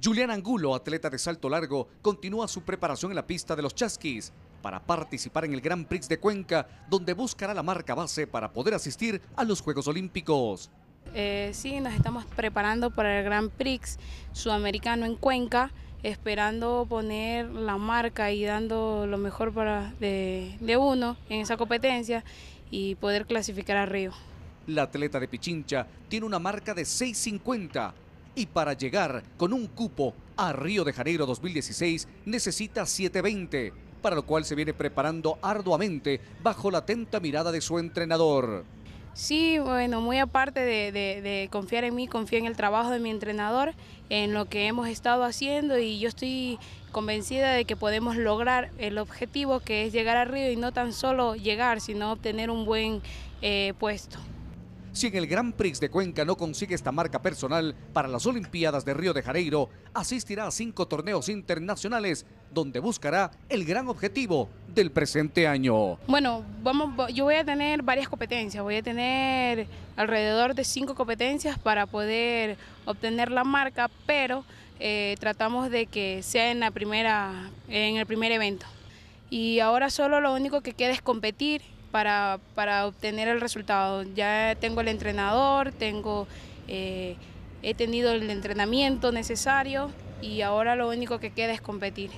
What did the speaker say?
Yuliana Angulo, atleta de salto largo, continúa su preparación en la pista de los Chasquis para participar en el Gran Prix de Cuenca, donde buscará la marca base para poder asistir a los Juegos Olímpicos. Sí, nos estamos preparando para el Gran Prix Sudamericano en Cuenca, esperando poner la marca y dando lo mejor de uno en esa competencia y poder clasificar a Río. La atleta de Pichincha tiene una marca de 6.50. Y para llegar con un cupo a Río de Janeiro 2016 necesita 7.20, para lo cual se viene preparando arduamente bajo la atenta mirada de su entrenador. Sí, bueno, muy aparte de confiar en mí, confío en el trabajo de mi entrenador, en lo que hemos estado haciendo, y yo estoy convencida de que podemos lograr el objetivo, que es llegar a Río, y no tan solo llegar, sino obtener un buen puesto. Si en el Gran Prix de Cuenca no consigue esta marca personal, para las Olimpiadas de Río de Janeiro asistirá a 5 torneos internacionales, donde buscará el gran objetivo del presente año. Bueno, yo voy a tener varias competencias, voy a tener alrededor de 5 competencias para poder obtener la marca, pero tratamos de que sea en el primer evento. Y ahora solo lo único que queda es competir para obtener el resultado. Ya tengo el entrenador, he tenido el entrenamiento necesario y ahora lo único que queda es competir.